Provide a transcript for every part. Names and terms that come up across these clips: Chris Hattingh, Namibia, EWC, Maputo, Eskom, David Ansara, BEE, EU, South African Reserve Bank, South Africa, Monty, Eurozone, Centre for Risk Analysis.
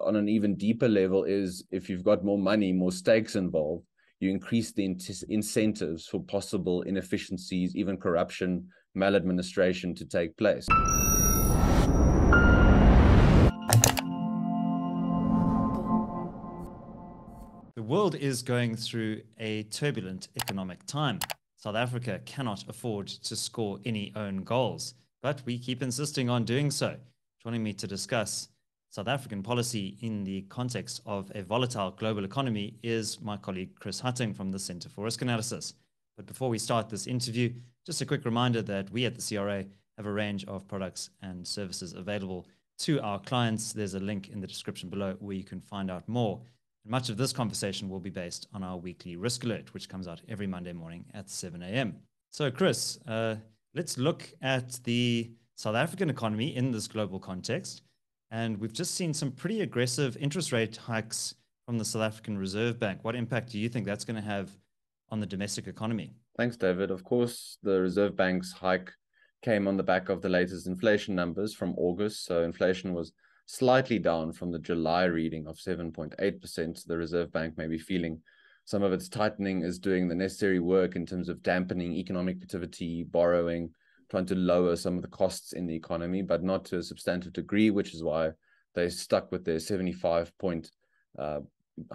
on an even deeper level is if you've got more money, more stakes involved, you increase the incentives for possible inefficiencies, even corruption, maladministration to take place. The world is going through a turbulent economic time. South Africa cannot afford to score any own goals, but we keep insisting on doing so. Joining me to discuss South African policy in the context of a volatile global economy is my colleague Chris Hattingh from the Centre for Risk Analysis. But before we start this interview, just a quick reminder that we at the CRA have a range of products and services available to our clients. There's a link in the description below where you can find out more. Much of this conversation will be based on our weekly Risk Alert, which comes out every Monday morning at 7 a.m. So, Chris, let's look at the South African economy in this global context. And we've just seen some pretty aggressive interest rate hikes from the South African Reserve Bank. What impact do you think that's going to have on the domestic economy? Thanks, David. Of course, the Reserve Bank's hike came on the back of the latest inflation numbers from August. So inflation was slightly down from the July reading of 7.8%. The Reserve Bank may be feeling some of its tightening is doing the necessary work in terms of dampening economic activity, borrowing, trying to lower some of the costs in the economy, but not to a substantive degree, which is why they stuck with their 75-point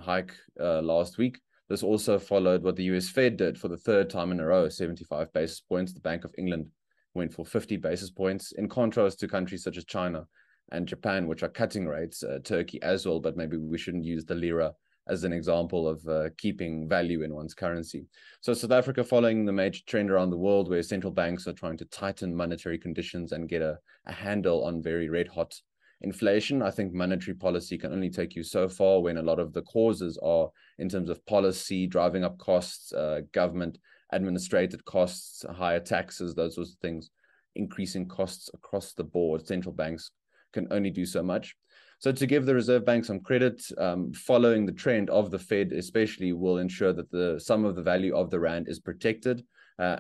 hike last week. This also followed what the US Fed did for the third time in a row, 75 basis points. The Bank of England went for 50 basis points, in contrast to countries such as China and Japan, which are cutting rates, Turkey as well, but maybe we shouldn't use the lira as an example of keeping value in one's currency. So South Africa, following the major trend around the world where central banks are trying to tighten monetary conditions and get a handle on very red hot inflation, I think monetary policy can only take you so far when a lot of the causes are in terms of policy, driving up costs, government administrated costs, higher taxes, those sorts of things, increasing costs across the board. Central banks can only do so much. So to give the Reserve Bank some credit, following the trend of the Fed especially will ensure that some of the value of the rand is protected,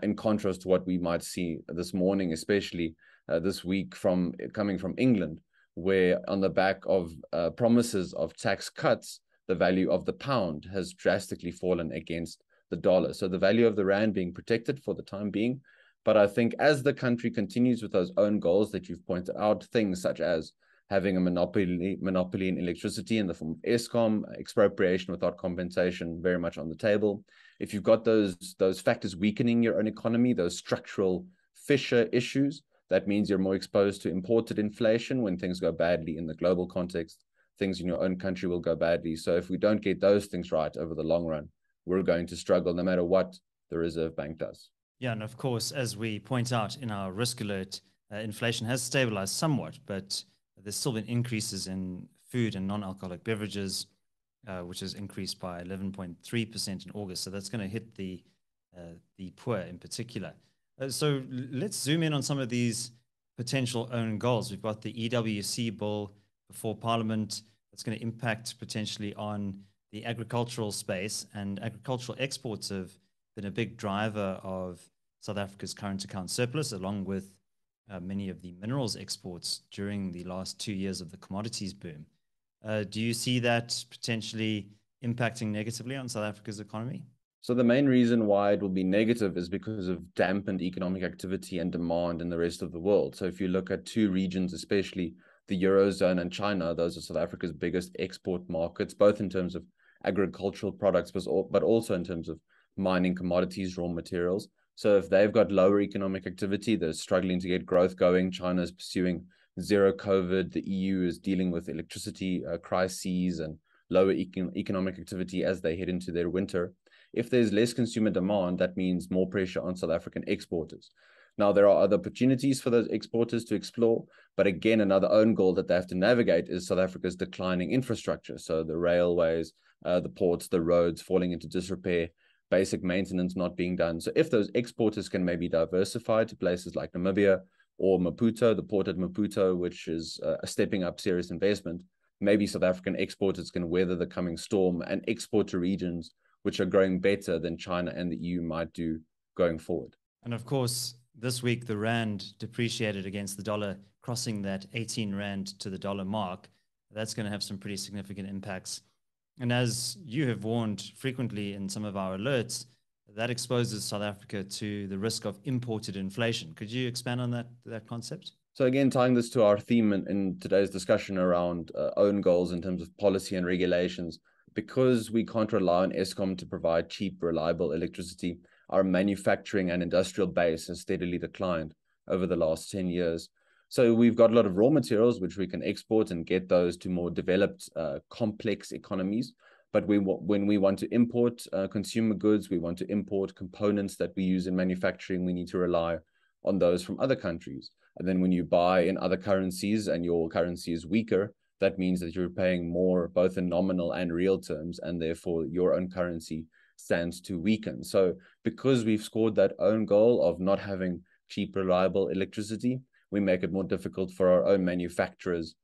in contrast to what we might see this morning, especially this week coming from England, where on the back of promises of tax cuts, the value of the pound has drastically fallen against the dollar. So the value of the rand being protected for the time being. But I think as the country continues with those own goals that you've pointed out, things such as having a monopoly in electricity in the form of Eskom, expropriation without compensation very much on the table. If you've got those factors weakening your own economy, those structural fissure issues, that means you're more exposed to imported inflation. When things go badly in the global context, things in your own country will go badly. So if we don't get those things right over the long run, we're going to struggle no matter what the Reserve Bank does. Yeah, and of course, as we point out in our Risk Alert, inflation has stabilized somewhat, but there's still been increases in food and non-alcoholic beverages, which has increased by 11.3% in August. So that's going to hit the poor in particular. So let's zoom in on some of these potential own goals. We've got the EWC bill before Parliament. That's going to impact potentially on the agricultural space, and agricultural exports have been a big driver of South Africa's current account surplus, along with many of the minerals exports during the last 2 years of the commodities boom. Do you see that potentially impacting negatively on South Africa's economy? So the main reason why it will be negative is because of dampened economic activity and demand in the rest of the world. So if you look at two regions, especially the Eurozone and China, those are South Africa's biggest export markets, both in terms of agricultural products, but also in terms of mining commodities, raw materials. So if they've got lower economic activity, they're struggling to get growth going. China is pursuing zero COVID. The EU is dealing with electricity crises and lower economic activity as they head into their winter. If there's less consumer demand, that means more pressure on South African exporters. Now, there are other opportunities for those exporters to explore. But again, another own goal that they have to navigate is South Africa's declining infrastructure. So the railways, the ports, the roads falling into disrepair, basic maintenance not being done. So if those exporters can maybe diversify to places like Namibia or Maputo, the port at Maputo, which is stepping up serious investment, maybe South African exporters can weather the coming storm and export to regions which are growing better than China and the EU might do going forward. And of course, this week, the rand depreciated against the dollar, crossing that 18 rand to the dollar mark. that's going to have some pretty significant impacts. And as you have warned frequently in some of our alerts, that exposes South Africa to the risk of imported inflation. Could you expand on that concept? So again, tying this to our theme in today's discussion around own goals in terms of policy and regulations, because we can't rely on Eskom to provide cheap, reliable electricity, our manufacturing and industrial base has steadily declined over the last 10 years. So we've got a lot of raw materials, which we can export and get those to more developed, complex economies. But when we want to import consumer goods, we want to import components that we use in manufacturing, we need to rely on those from other countries. And then when you buy in other currencies and your currency is weaker, that means that you're paying more both in nominal and real terms, and therefore your own currency stands to weaken. So because we've scored that own goal of not having cheap, reliable electricity, we make it more difficult for our own manufacturers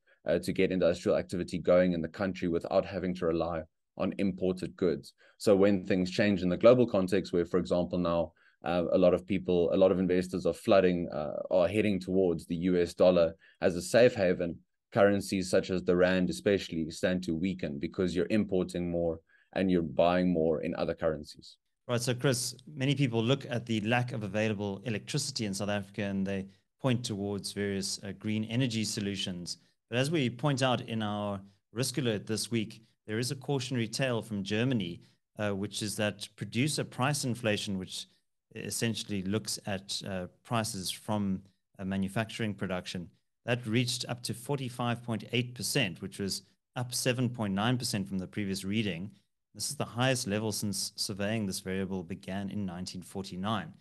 to get industrial activity going in the country without having to rely on imported goods. So when things change in the global context, where, for example, now a lot of investors are heading towards the US dollar as a safe haven, currencies such as the rand especially stand to weaken because you're importing more and you're buying more in other currencies. Right. So, Chris, many people look at the lack of available electricity in South Africa and they point towards various green energy solutions. But as we point out in our risk alert this week, there is a cautionary tale from Germany, which is that producer price inflation, which essentially looks at prices from manufacturing production, that reached up to 45.8%, which was up 7.9% from the previous reading. This is the highest level since surveying this variable began in 1949.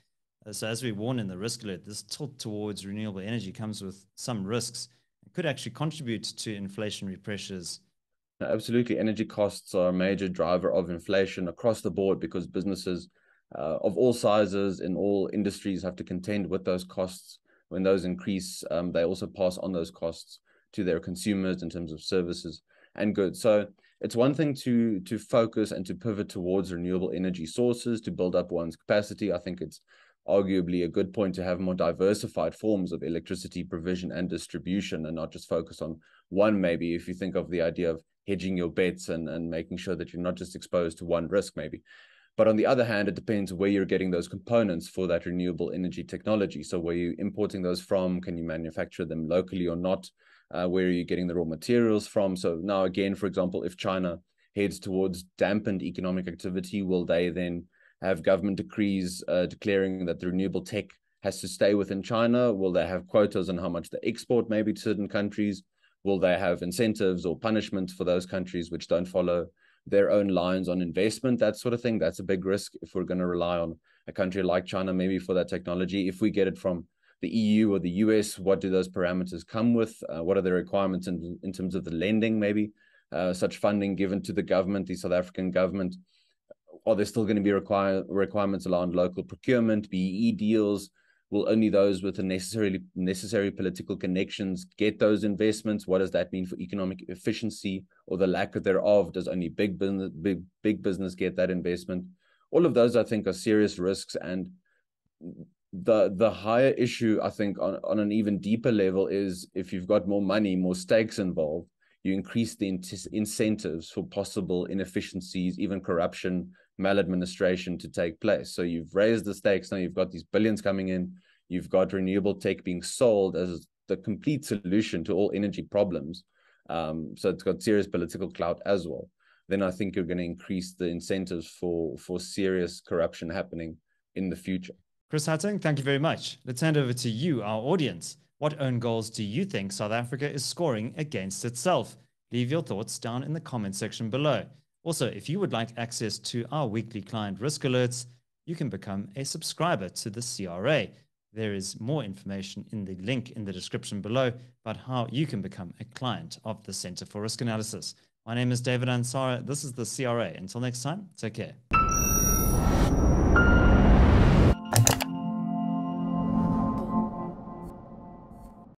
So as we warn in the risk alert, this tilt towards renewable energy comes with some risks. It could actually contribute to inflationary pressures. Absolutely. Energy costs are a major driver of inflation across the board because businesses of all sizes in all industries have to contend with those costs. When those increase, they also pass on those costs to their consumers in terms of services and goods. So it's one thing to focus and to pivot towards renewable energy sources, to build up one's capacity. I think it's arguably a good point to have more diversified forms of electricity provision and distribution and not just focus on one, maybe, if you think of the idea of hedging your bets and making sure that you're not just exposed to one risk, maybe. But on the other hand, it depends where you're getting those components for that renewable energy technology. So where you're importing those from, can you manufacture them locally or not? Where are you getting the raw materials from? So now again, for example, if China heads towards dampened economic activity, will they then have government decrees declaring that the renewable tech has to stay within China? Will they have quotas on how much they export maybe to certain countries? Will they have incentives or punishments for those countries which don't follow their own lines on investment, that sort of thing? That's a big risk if we're going to rely on a country like China maybe for that technology. If we get it from the EU or the US, what do those parameters come with? What are the requirements in terms of the lending maybe? Such funding given to the government, the South African government, are there still going to be requirements around local procurement, BEE deals? Will only those with the necessary political connections get those investments? What does that mean for economic efficiency or the lack thereof? Does only big business get that investment? All of those, I think, are serious risks. And the higher issue, I think, on an even deeper level is if you've got more money, more stakes involved, you increase the incentives for possible inefficiencies, even corruption, maladministration to take place. So you've raised the stakes. Now you've got these billions coming in. You've got renewable tech being sold as the complete solution to all energy problems. So it's got serious political clout as well. Then I think you're going to increase the incentives for serious corruption happening in the future. Chris Hattingh, thank you very much. Let's hand over to you, our audience. What own goals do you think South Africa is scoring against itself? Leave your thoughts down in the comment section below. Also, if you would like access to our weekly client risk alerts, you can become a subscriber to the CRA. There is more information in the link in the description below about how you can become a client of the Centre for Risk Analysis. My name is David Ansara. This is the CRA. Until next time, take care.